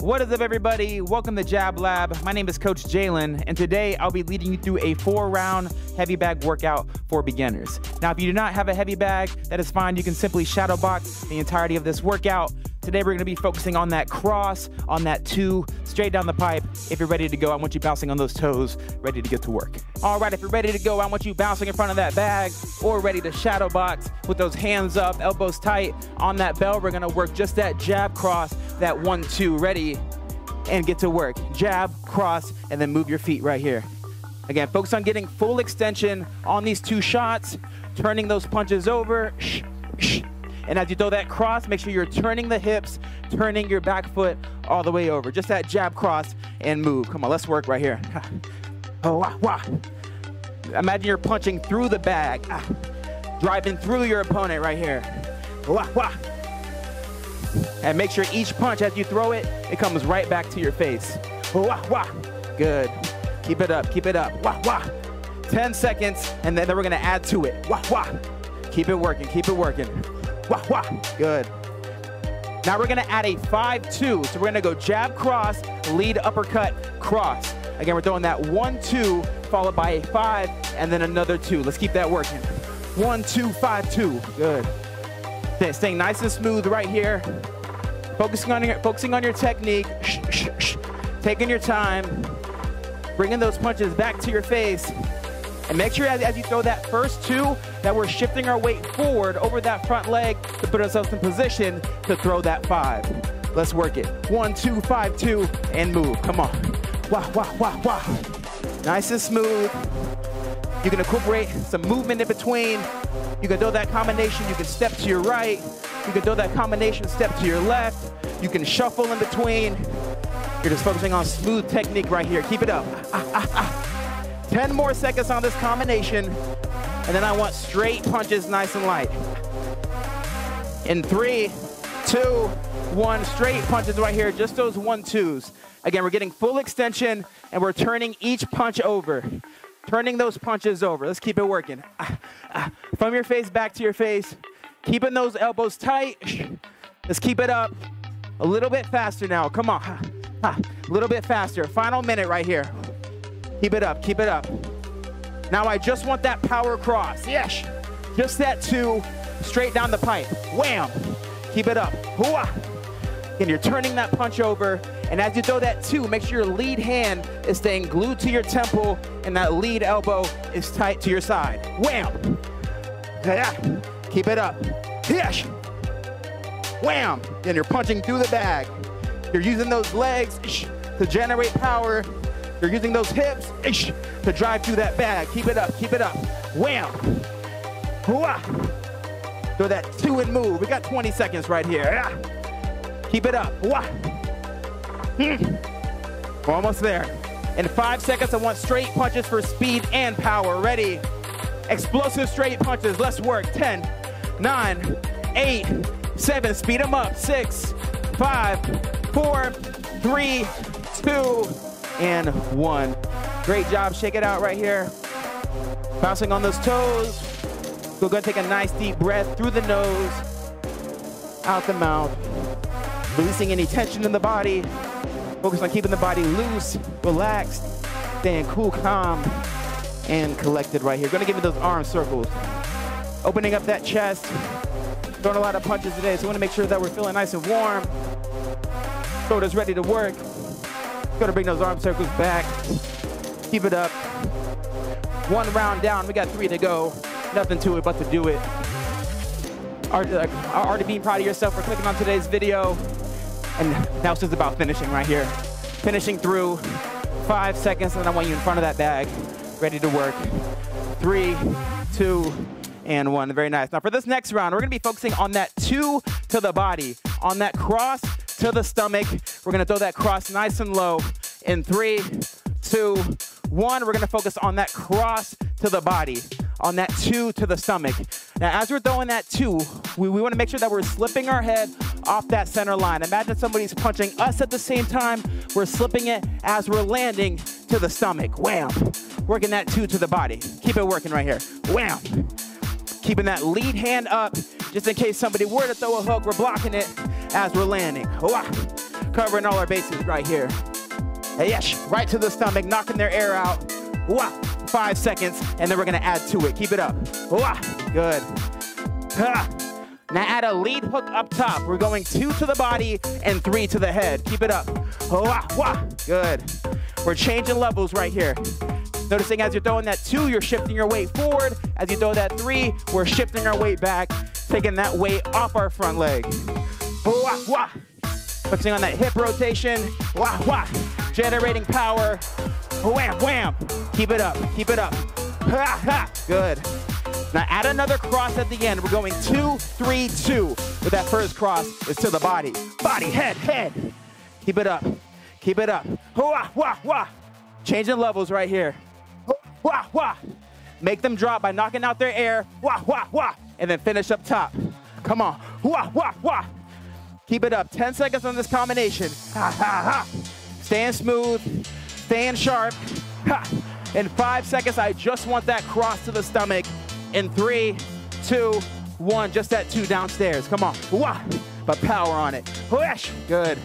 What is up, everybody? Welcome to Jab Lab. My name is Coach Jalen, and today I'll be leading you through a 4-round heavy bag workout for beginners. Now, if you do not have a heavy bag, that is fine. You can simply shadow box the entirety of this workout. Today, we're gonna be focusing on that cross, on that 2, straight down the pipe. If you're ready to go, I want you bouncing on those toes, ready to get to work. All right, if you're ready to go, I want you bouncing in front of that bag or ready to shadow box with those hands up, elbows tight on that bell. We're gonna work just that jab cross, that 1-2, ready, and get to work. Jab, cross, and then move your feet right here. Again, focus on getting full extension on these 2 shots, turning those punches over. And as you throw that cross, make sure you're turning the hips, turning your back foot all the way over. Just that jab, cross, and move. Come on, let's work right here. Oh, wah, wah. Imagine you're punching through the bag, driving through your opponent right here. Wah, wah. And make sure each punch, as you throw it, it comes right back to your face. Wah, wah. Good. Keep it up, keep it up. Wah, wah. 10 seconds, and then we're gonna add to it. Wah, wah. Keep it working, keep it working. Wah, wah. Good. Now we're gonna add a 5-2. So we're gonna go jab, cross, lead, uppercut, cross. Again, we're throwing that 1-2 followed by a 5 and then another 2. Let's keep that working. 1-2, 5-2. Good. Staying nice and smooth right here. Focusing on your technique. Taking your time. Bringing those punches back to your face. And make sure as you throw that first 2 that we're shifting our weight forward over that front leg to put ourselves in position to throw that 5. Let's work it. 1-2, 5-2, and move. Come on. Wah, wah, wah, wah. Nice and smooth. You can incorporate some movement in between. You can throw that combination. You can step to your right. You can throw that combination, step to your left. You can shuffle in between. You're just focusing on smooth technique right here. Keep it up. 10 more seconds on this combination, and then I want straight punches, nice and light. In 3, 2, 1, straight punches right here, just those 1-2s. Again, we're getting full extension, and we're turning each punch over. Turning those punches over, let's keep it working. From your face, back to your face. Keeping those elbows tight. Let's keep it up. A little bit faster now, come on. A little bit faster, final minute right here. Keep it up, keep it up. Now I just want that power cross, yes. Just that 2, straight down the pipe, wham. Keep it up, hoo-ah. And you're turning that punch over, and as you throw that 2, make sure your lead hand is staying glued to your temple, and that lead elbow is tight to your side, wham. Yeah. Keep it up, yes. Wham, and you're punching through the bag. You're using those legs to generate power. You're using those hips to drive through that bag. Keep it up, keep it up. Wham. Hoo-ah. Throw that 2 and move. We got 20 seconds right here. Yeah. Keep it up. Hoo-ah. We're almost there. In 5 seconds, I want straight punches for speed and power. Ready? Explosive straight punches. Let's work. 10, 9, 8, 7. Speed them up. 6, 5, 4, 3, 2. And 1. Great job, shake it out right here. Bouncing on those toes. Go ahead and take a nice deep breath through the nose, out the mouth. Releasing any tension in the body. Focus on keeping the body loose, relaxed, staying cool, calm, and collected right here. Gonna give you those arm circles. Opening up that chest. Throwing a lot of punches today, so we wanna make sure that we're feeling nice and warm. Shoulders ready to work. Gonna bring those arm circles back. Keep it up. 1 round down, we got 3 to go. Nothing to it but to do it. Already being proud of yourself for clicking on today's video. And now it's just about finishing right here. Finishing through 5 seconds, and I want you in front of that bag, ready to work. 3, 2, and 1. Very nice. Now for this next round, we're gonna be focusing on that 2 to the body, on that cross to the stomach. We're gonna throw that cross nice and low. In 3, 2, 1, we're gonna focus on that cross to the body, on that 2 to the stomach. Now, as we're throwing that 2, we wanna make sure that we're slipping our head off that center line. Imagine somebody's punching us at the same time, we're slipping it as we're landing to the stomach, wham. Working that 2 to the body. Keep it working right here, wham. Keeping that lead hand up, just in case somebody were to throw a hook, we're blocking it as we're landing. covering all our bases right here. And yes, right to the stomach, knocking their air out. Wah, 5 seconds, and then we're gonna add to it. Keep it up. Wah, good. Ha. Now add a lead hook up top. We're going 2 to the body and 3 to the head. Keep it up. Wah, wah, good. We're changing levels right here. Noticing as you're throwing that 2, you're shifting your weight forward. As you throw that 3, we're shifting our weight back, taking that weight off our front leg. Wah, wah. Focusing on that hip rotation. Wah, wah. Generating power. Wham, wham. Keep it up, keep it up. Ha, ha, good. Now add another cross at the end. We're going 2, 3, 2. With that first cross, it's to the body. Body, head, head. Keep it up, keep it up. Wah, wah, wah. Changing levels right here. Wah, wah. Make them drop by knocking out their air. Wah, wah, wah. And then finish up top. Come on. Wah, wah, wah. Keep it up. 10 seconds on this combination. Ha, ha, ha. Staying smooth, staying sharp. Ha. In 5 seconds, I just want that cross to the stomach. In 3, 2, 1, just that 2 downstairs. Come on. Wah. But power on it. Whoosh. Good.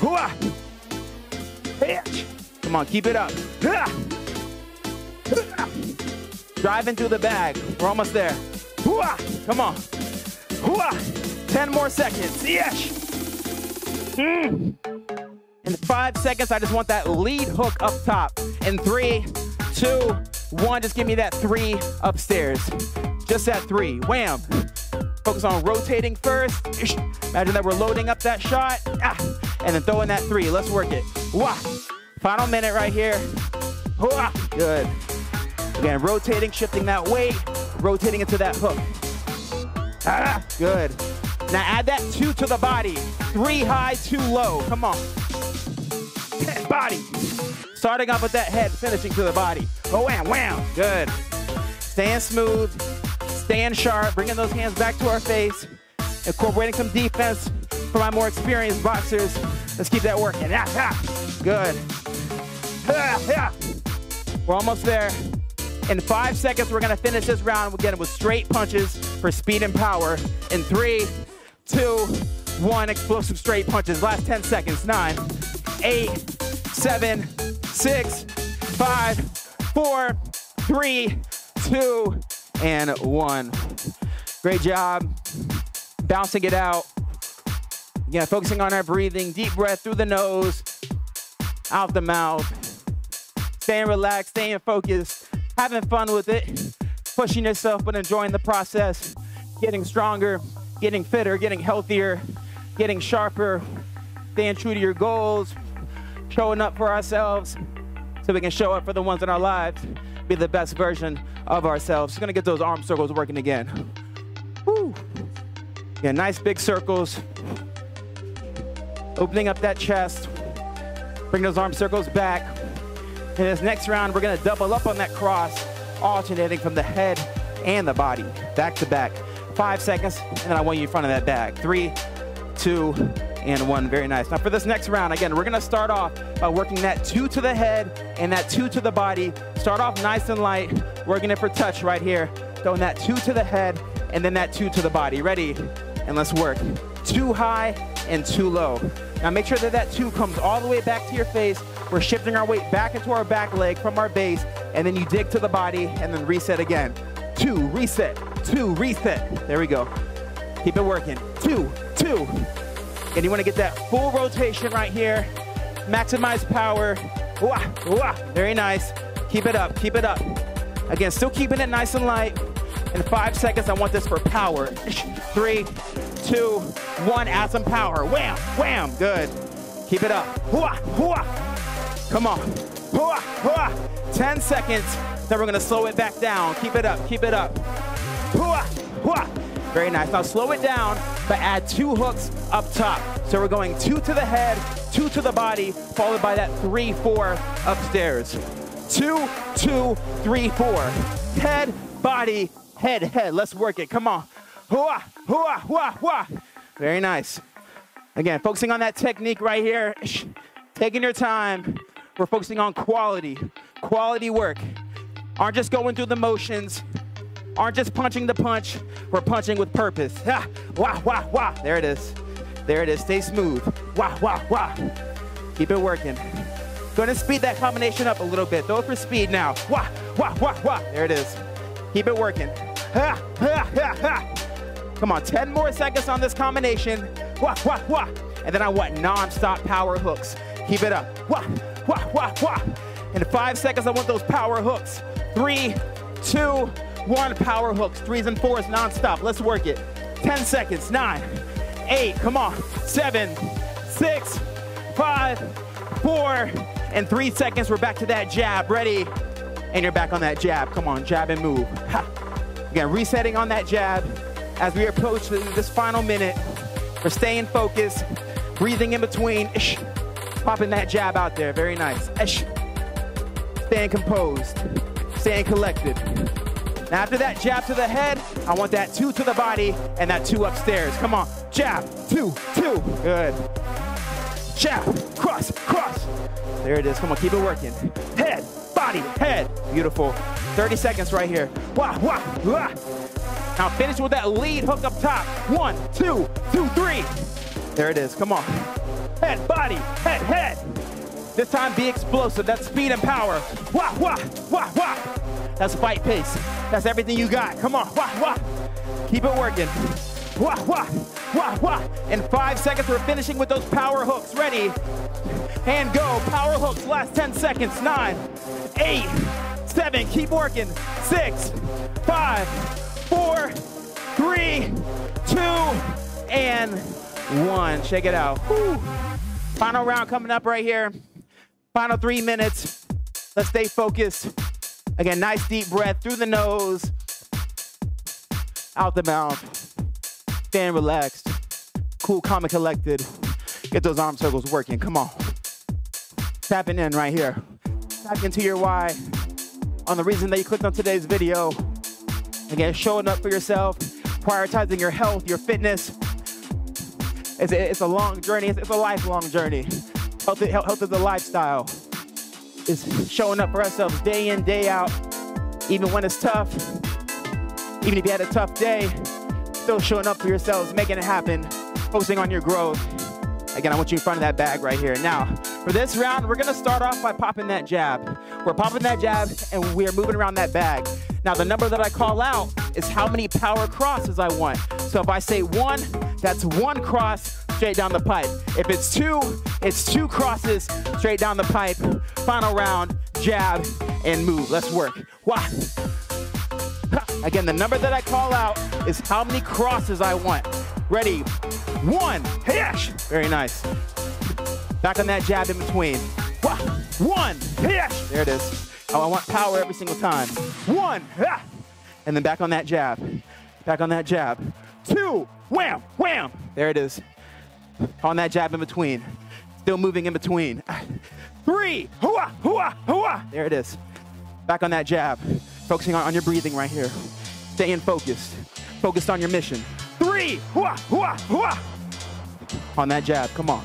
Wah. Come on, keep it up. Driving through the bag. We're almost there. Come on. 10 more seconds. Yes. In 5 seconds, I just want that lead hook up top. In 3, 2, 1, just give me that 3 upstairs. Just that 3. Wham. Focus on rotating first. Imagine that we're loading up that shot. And then throwing that 3. Let's work it. Wah. Final minute right here. Wah. Good. Again, rotating, shifting that weight, rotating into that hook. Ah, good. Now add that 2 to the body. 3 high, 2 low. Come on. Head, body. Starting off with that head, finishing to the body. Oh, wham, wham. Good. Staying smooth, staying sharp, bringing those hands back to our face, incorporating some defense for my more experienced boxers. Let's keep that working. Ah, ah. Good. Ah, ah. We're almost there. In 5 seconds, we're gonna finish this round. We'll get it with straight punches for speed and power. In 3, 2, 1, explosive straight punches. Last 10 seconds. 9, 8, 7, 6, 5, 4, 3, 2, and 1. Great job. Bouncing it out. Again, focusing on our breathing. Deep breath through the nose, out the mouth. Staying relaxed, staying focused. Having fun with it, pushing yourself, but enjoying the process, getting stronger, getting fitter, getting healthier, getting sharper, staying true to your goals, showing up for ourselves so we can show up for the ones in our lives, be the best version of ourselves. Just gonna get those arm circles working again. Woo. Yeah, nice big circles. Opening up that chest, bring those arm circles back. In this next round, we're gonna double up on that cross, alternating from the head and the body, back to back. 5 seconds, and then I want you in front of that bag. 3, 2, and 1, very nice. Now for this next round, again, we're gonna start off by working that 2 to the head and that 2 to the body. Start off nice and light, working it for touch right here. Throwing that 2 to the head and then that 2 to the body. Ready? And let's work. 2 high and 2 low. Now make sure that that 2 comes all the way back to your face. We're shifting our weight back into our back leg from our base, and then you dig to the body and then reset again. 2, reset, 2, reset. There we go. Keep it working. 2, 2. And you wanna get that full rotation right here. Maximize power. Wah, wah. Very nice. Keep it up, keep it up. Again, still keeping it nice and light. In 5 seconds, I want this for power. 3, 2, 1, add some power. Wham, wham, good. Keep it up. Wah, wah. Come on. 10 seconds, then we're gonna slow it back down. Keep it up, keep it up. Very nice. Now slow it down, but add 2 hooks up top. So we're going 2 to the head, 2 to the body, followed by that 3, 4 upstairs. 2, 2, 3, 4. Head, body, head, head. Let's work it. Come on. Very nice. Again, focusing on that technique right here. Taking your time. We're focusing on quality, quality work. Aren't just going through the motions, aren't just punching the punch, we're punching with purpose. Ha, wah, wah, wah, there it is. There it is. Stay smooth. Wah, wah, wah. Keep it working. Going to speed that combination up a little bit. Throw it for speed now. Wah, wah, wah, wah. There it is. Keep it working. Ha, ha, ha, ha. Come on, 10 more seconds on this combination. Wah, wah, wah. And then I want non-stop power hooks. Keep it up. Wah, wah, wah, wah. In 5 seconds, I want those power hooks. 3, 2, 1, power hooks. 3s and 4s non-stop. Let's work it. 10 seconds, 9, 8, come on. 7, 6, 5, 4, and 3 seconds. We're back to that jab. Ready? And you're back on that jab. Come on, jab and move. Ha. Again, resetting on that jab. As we approach this final minute, we're staying focused, breathing in between. Ish. Popping that jab out there. Very nice. Ish. Staying composed, staying collected. Now after that jab to the head, I want that 2 to the body and that 2 upstairs. Come on, jab, 2, 2, good. Jab, cross, cross. There it is, come on, keep it working. Head, body, head, beautiful. 30 seconds right here. Wah, wah, wah. Now finish with that lead hook up top. 1, 2, 2, 3. There it is, come on. Head, body, head, head. This time be explosive, that's speed and power. Wah, wah, wah, wah. That's fight pace, that's everything you got. Come on, wah, wah. Keep it working. Wah, wah, wah, wah. In 5 seconds, we're finishing with those power hooks. Ready, and go. Power hooks, last 10 seconds. 9, 8, 7, keep working. 6, 5, 4, 3, 2, and 1. Check it out. Woo. Final round coming up right here. Final 3 minutes. Let's stay focused. Again, nice deep breath through the nose, out the mouth, staying relaxed, cool, calm, and collected. Get those arm circles working, come on. Tapping in right here. Tap into your why on the reason that you clicked on today's video. Again, showing up for yourself, prioritizing your health, your fitness. It's a long journey, it's a lifelong journey. Health is a lifestyle. It's showing up for ourselves day in, day out, even when it's tough. Even if you had a tough day, still showing up for yourselves, making it happen, focusing on your growth. Again, I want you in front of that bag right here. Now, for this round, we're gonna start off by popping that jab. We're popping that jab and we're moving around that bag. Now, the number that I call out is how many power crosses I want. So if I say 1, that's 1 cross straight down the pipe. If it's 2, it's 2 crosses straight down the pipe. Final round, jab and move. Let's work. Wah. Again, the number that I call out is how many crosses I want. Ready? 1. Hayash. Very nice. Back on that jab in between. Wah. 1. Hayash. There it is. Oh, I want power every single time. 1. Ah. And then back on that jab. Back on that jab. 2. Wham, wham. There it is. On that jab in between. Still moving in between. 3, hua, hua, hua. There it is. Back on that jab. Focusing on your breathing right here. Staying focused. Focused on your mission. 3, hua, hua, hua. On that jab, come on.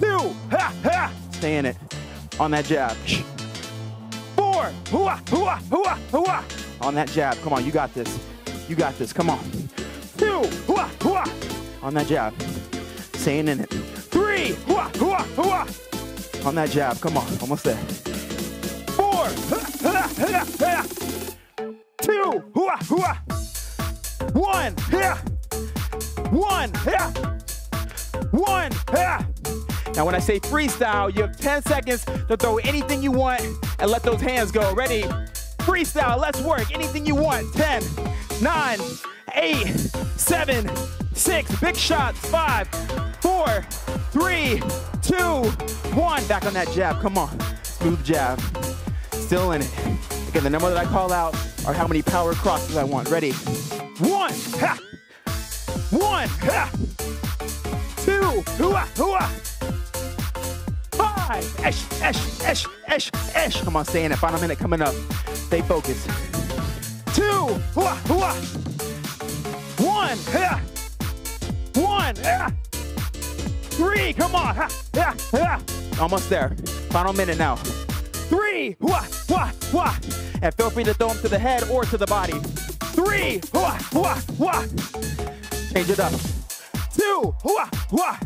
2, ha, ha. Stay in it. On that jab. 4, hua, hua, hua, hua. On that jab, come on, you got this. You got this, come on. 2, hua, hua. On that jab. Staying in it. 3, hua, hua, hua. On that jab, come on, almost there. 4, ha, ha, ha, ha. 2, hua, hua. 1, ha. 1, ha. 1, ha. Now when I say freestyle, you have 10 seconds to throw anything you want and let those hands go. Ready? Freestyle, let's work, anything you want. 10, 9, 8, 7, 6, big shots, 5, 4, 3, 2, 1. Back on that jab, come on. Smooth jab, still in it. Again, the number that I call out are how many power crosses I want. Ready? 1, ha. 1, ha. 2, hua, hua. 5, esh, esh, esh, esh, esh. Come on, stay in it, final minute coming up. Stay focused. 2, hua, hua. 1, ha. 1, ha. 3, come on, ha, ha, ha. Almost there, final minute now. 3, hua, hua, hua. And feel free to throw them to the head or to the body. 3, hua, hua, hua. Change it up. two, hua, hua.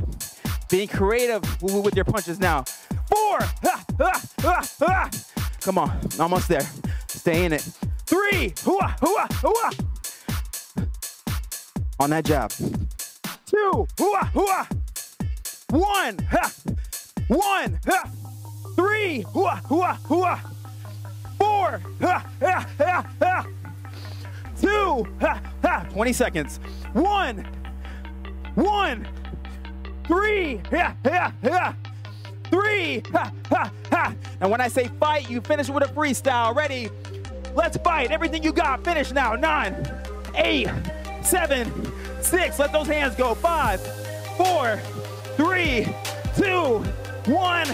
Being creative with your punches now. Four, ha, ha, ha, ha. Come on, almost there. Stay in it. Three, hua, hua, hua. On that jab. Two, hua, hua. One, ha. One, ha. Three, hua, hua, hua. Four, ha, ha, ha, ha. Two, ha, ha. 20 seconds. One, one. Three, ha, ha, ha. Three, ha, ha, ha. And when I say fight, you finish with a freestyle. Ready? Let's fight. Everything you got. Finish now. 9, 8, 7, 6. Let those hands go. 5, 4, 3, 2, 1.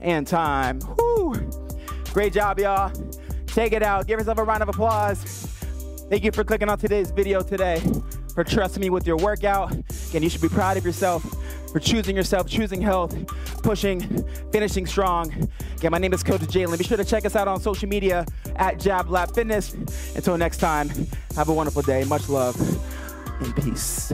And time. Woo. Great job, y'all. Take it out. Give yourself a round of applause. Thank you for clicking on today's video today, for trusting me with your workout. Again, you should be proud of yourself for choosing yourself, choosing health, pushing, finishing strong. Again, my name is Coach Jalen. Be sure to check us out on social media at Jab Lab Fitness. Until next time, have a wonderful day. Much love and peace.